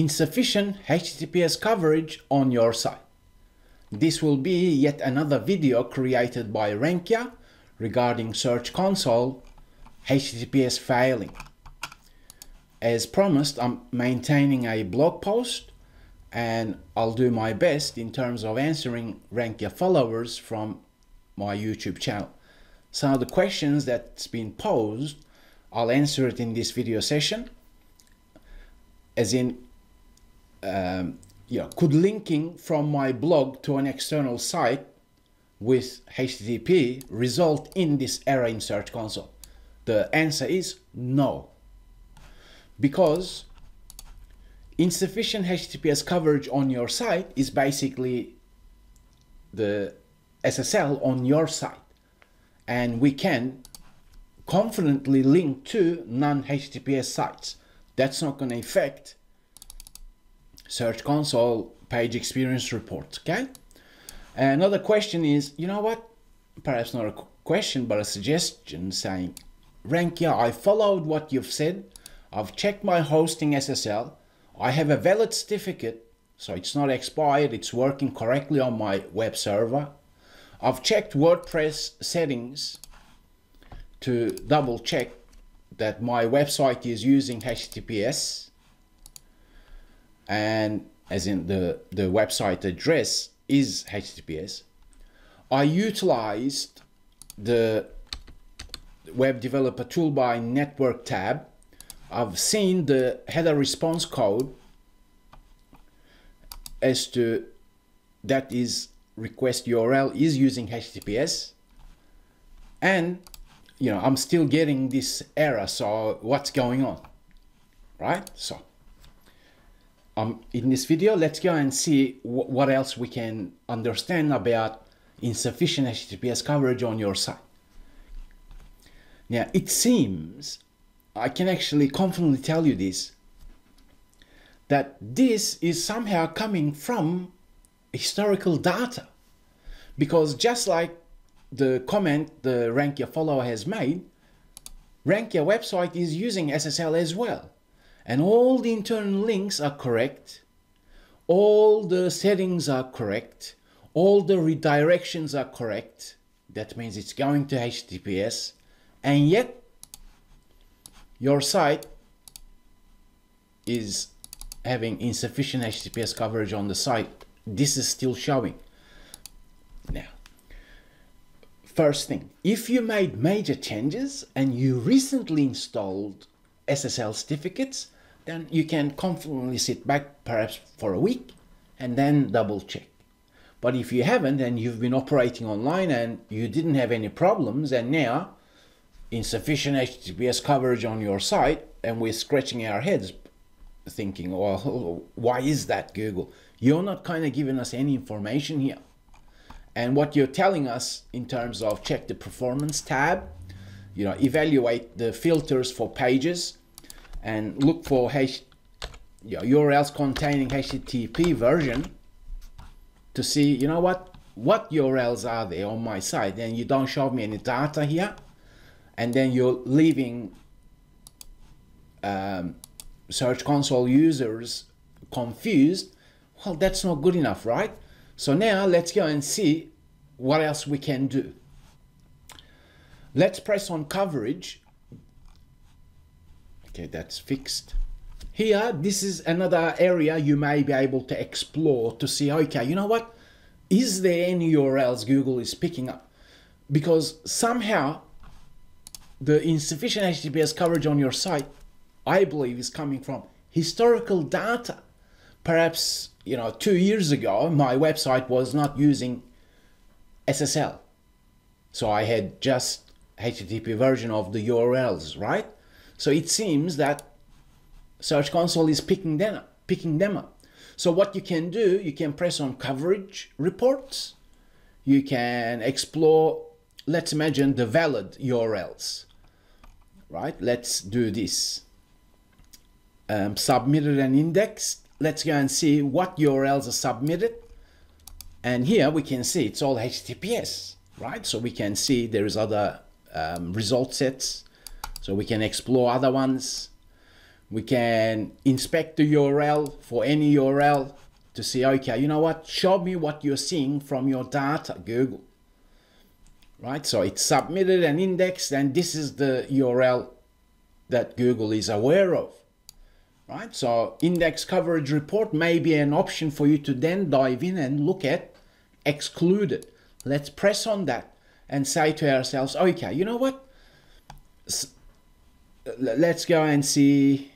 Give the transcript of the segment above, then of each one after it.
insufficient HTTPS coverage on your site. This will be yet another video created by RankYa regarding Search Console HTTPS failing. As promised, I'm maintaining a blog post and I'll do my best in terms of answering RankYa followers from my YouTube channel. Some of the questions that's been posed, I'll answer it in this video session, as in could linking from my blog to an external site with HTTP result in this error in Search Console? The answer is no, because insufficient HTTPS coverage on your site is basically the SSL on your site, and we can confidently link to non-HTTPS sites. That's not going to affect Search Console page experience reports, okay? Another question is, you know what? Perhaps not a question, but a suggestion saying, RankYa, I followed what you've said. I've checked my hosting SSL. I have a valid certificate, so it's not expired. It's working correctly on my web server. I've checked WordPress settings to double check that my website is using HTTPS. And as in the website address is HTTPS. I utilized the web developer toolbar network tab. I've seen the header response code as to that is request URL is using HTTPS, and you know, I'm still getting this error. So what's going on, right? So in this video, let's go and see what else we can understand about insufficient HTTPS coverage on your site. Now, it seems, I can actually confidently tell you this, that this is somehow coming from historical data, because just like the comment the RankYa follower has made, RankYa website is using SSL as well. And all the internal links are correct, all the settings are correct, all the redirections are correct. That means it's going to HTTPS, and yet your site is having insufficient HTTPS coverage on the site. This is still showing. Now, first thing, if you made major changes and you recently installed SSL certificates, then you can confidently sit back perhaps for a week and then double check. But if you haven't and you've been operating online and you didn't have any problems, and now insufficient HTTPS coverage on your site, and we're scratching our heads thinking, well, why is that, Google? You're not kind of giving us any information here. And what you're telling us in terms of check the performance tab, you know, evaluate the filters for pages and look for URLs containing HTTP version to see, you know what URLs are there on my site, and you don't show me any data here. And then you're leaving Search Console users confused. Well, that's not good enough, right? So now let's go and see what else we can do. Let's press on coverage. Okay, that's fixed. Here, this is another area you may be able to explore to see, okay, you know what? Is there any URLs Google is picking up? Because somehow the insufficient HTTPS coverage on your site, I believe, is coming from historical data. Perhaps, you know, 2 years ago, my website was not using SSL. So I had just HTTP version of the URLs, right? So it seems that Search Console is picking them up. So what you can do, you can press on coverage reports. You can explore, let's imagine, the valid URLs, right? Let's do this. Submitted and indexed. Let's go and see what URLs are submitted. And here we can see it's all HTTPS, right? So we can see there is other result sets, so we can explore other ones. We can inspect the URL for any URL to see, okay, you know what, show me what you're seeing from your data, Google. Right, so it's submitted and indexed, and this is the URL that Google is aware of. Right, so index coverage report may be an option for you to then dive in and look at excluded. Let's press on that and say to ourselves, okay, you know what, let's go and see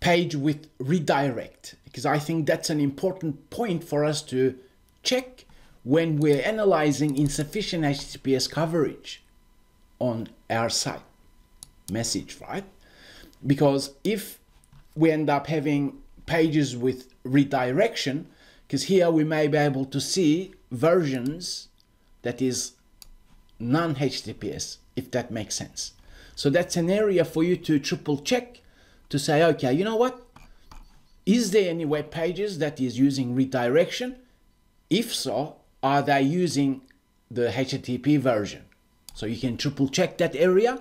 page with redirect, because I think that's an important point for us to check when we're analyzing insufficient HTTPS coverage on our site message, right? Because if we end up having pages with redirection, because here we may be able to see versions that is non-HTTPS, if that makes sense. So that's an area for you to triple check to say, okay, you know what? Is there any web pages that is using redirection? If so, are they using the HTTP version? So you can triple check that area.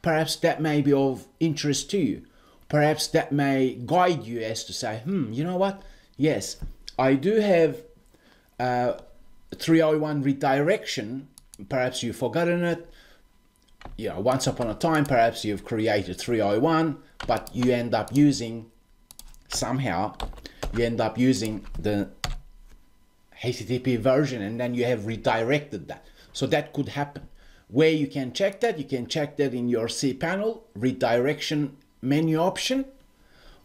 Perhaps that may be of interest to you. Perhaps that may guide you as to say, you know what? Yes, I do have 301 redirection. Perhaps you've forgotten it. You know, once upon a time, perhaps you've created 301, but you end up using, somehow, you end up using the HTTP version, and then you have redirected that. So that could happen. Where you can check that in your cPanel redirection menu option,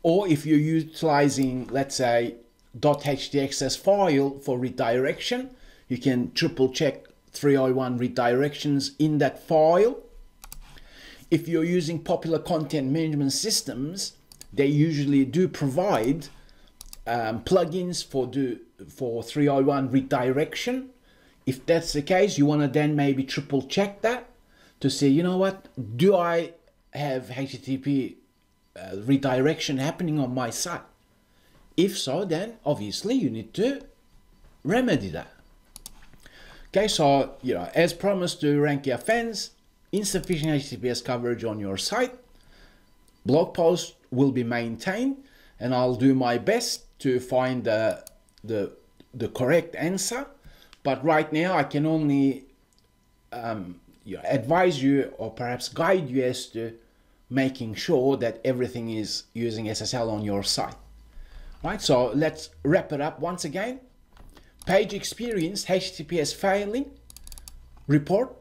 or if you're utilizing, let's say, .htaccess file for redirection, you can triple check 301 redirections in that file. If you're using popular content management systems, they usually do provide plugins for 301 redirection. If that's the case, you want to then maybe triple check that to see, you know what, do I have HTTP redirection happening on my site? If so, then obviously you need to remedy that. Okay, so, you know, as promised to RankYa fans, insufficient HTTPS coverage on your site. Blog post will be maintained, and I'll do my best to find the correct answer. But right now, I can only advise you, or perhaps guide you as to making sure that everything is using SSL on your site. Right, so let's wrap it up once again. Page experience, HTTPS failing, report,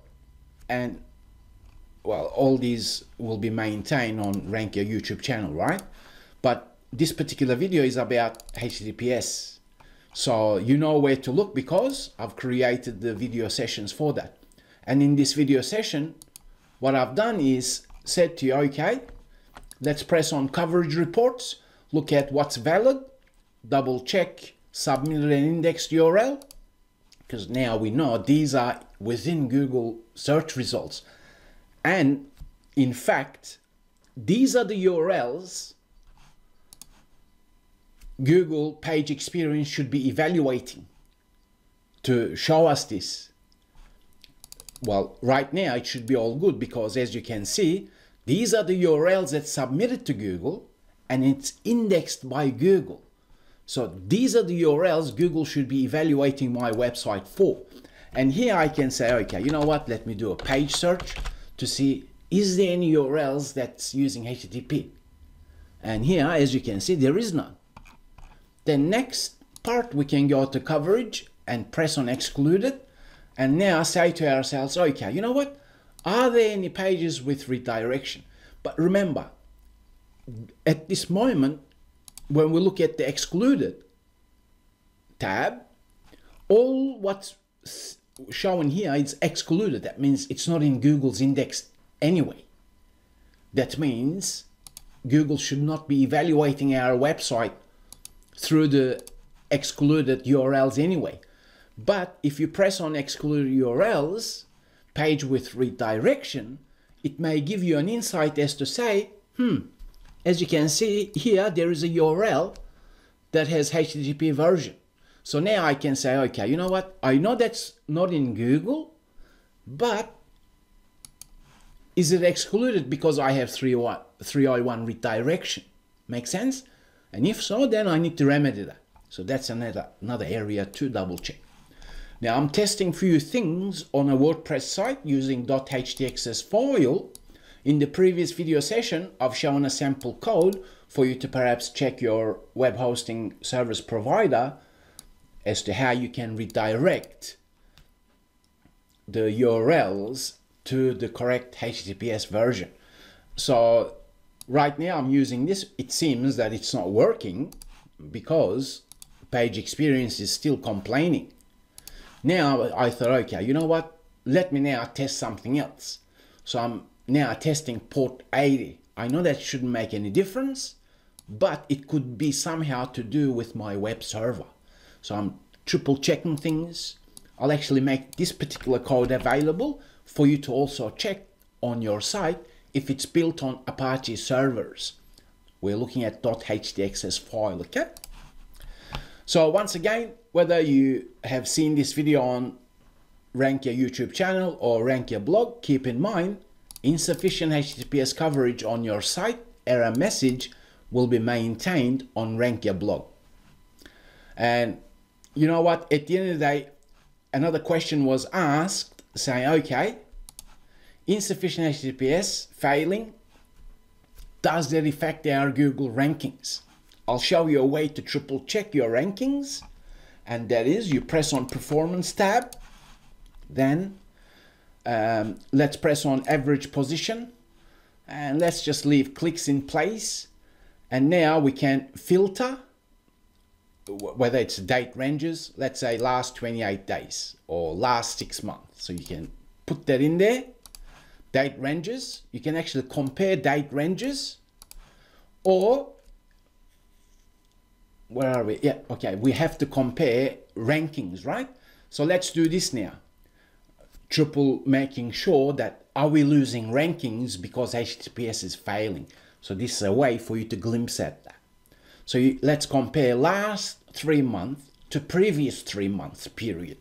and well, all these will be maintained on RankYa YouTube channel, right? But this particular video is about HTTPS. So you know where to look, because I've created the video sessions for that. And in this video session, what I've done is said to you, okay, let's press on coverage reports, look at what's valid, double check submitted and indexed URL, because now we know these are within Google search results. And in fact, these are the URLs Google page experience should be evaluating to show us this. Well, right now it should be all good, because as you can see, these are the URLs that submitted to Google and it's indexed by Google. So these are the URLs Google should be evaluating my website for. And here I can say, okay, you know what? Let me do a page search to see, is there any URLs that's using HTTP? And here, as you can see, there is none. Then next part, we can go to coverage and press on excluded. And now say to ourselves, okay, you know what? Are there any pages with redirection? But remember, at this moment, when we look at the excluded tab, all what's shown here is excluded. That means it's not in Google's index anyway. That means Google should not be evaluating our website through the excluded URLs anyway. But if you press on excluded URLs, page with redirection, it may give you an insight as to say, as you can see here, there is a URL that has HTTP version. So now I can say, okay, you know what? I know that's not in Google, but is it excluded because I have 3.0.1 redirection? Makes sense? And if so, then I need to remedy that. So that's another area to double check. Now I'm testing few things on a WordPress site using .htaccess file. In the previous video session, I've shown a sample code for you to perhaps check your web hosting service provider as to how you can redirect the URLs to the correct HTTPS version. So right now I'm using this. It seems that it's not working because page experience is still complaining. Now I thought, okay, you know what? Let me now test something else. So I'm now testing port 80. I know that shouldn't make any difference, but it could be somehow to do with my web server. So I'm triple checking things. I'll actually make this particular code available for you to also check on your site if it's built on Apache servers. We're looking at .htaccess file, okay? So once again, whether you have seen this video on RankYa YouTube channel or RankYa blog, keep in mind, insufficient HTTPS coverage on your site error message will be maintained on RankYa blog. And you know what? At the end of the day, another question was asked saying, okay, insufficient HTTPS failing, does that affect our Google rankings? I'll show you a way to triple check your rankings, and that is you press on performance tab, then let's press on average position, and let's just leave clicks in place. And now we can filter whether it's date ranges, let's say last 28 days or last 6 months. So you can put that in there, date ranges. You can actually compare date ranges, or where are we? Yeah, okay, we have to compare rankings, right? So let's do this now. Triple making sure that are we losing rankings because HTTPS is failing. So this is a way for you to glimpse at that. So let's compare last 3 months to previous 3 months period.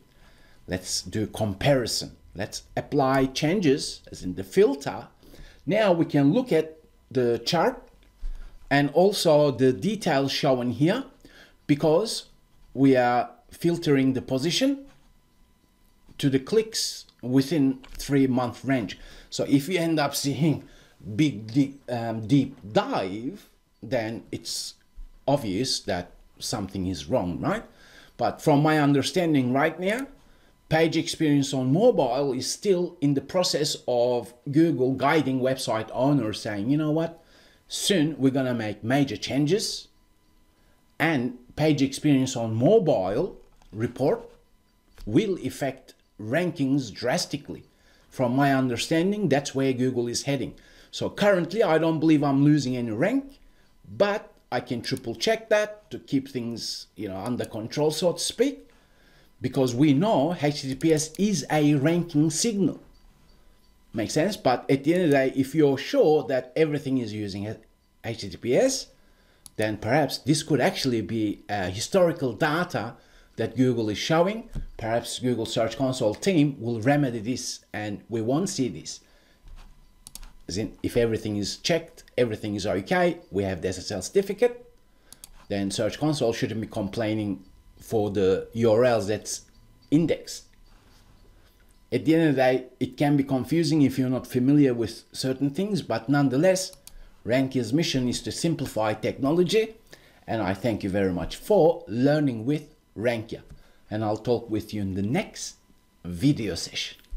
Let's do comparison. Let's apply changes as in the filter. Now we can look at the chart and also the details shown here because we are filtering the position to the clicks within 3 month range. So if you end up seeing big deep dive, then it's obvious that something is wrong, right? But from my understanding right now, page experience on mobile is still in the process of Google guiding website owners saying, you know what, soon we're going to make major changes, and page experience on mobile report will affect rankings drastically. From my understanding, that's where Google is heading. So currently, I don't believe I'm losing any rank, but I can triple check that to keep things, you know, under control, so to speak, because we know HTTPS is a ranking signal. Makes sense? But at the end of the day, if you're sure that everything is using HTTPS, then perhaps this could actually be historical data that Google is showing. Perhaps Google Search Console team will remedy this, and we won't see this. As in, if everything is checked, everything is okay, we have the SSL certificate, then Search Console shouldn't be complaining for the URLs that's indexed. At the end of the day, it can be confusing if you're not familiar with certain things, but nonetheless, RankYa's mission is to simplify technology, and I thank you very much for learning with RankYa, and I'll talk with you in the next video session.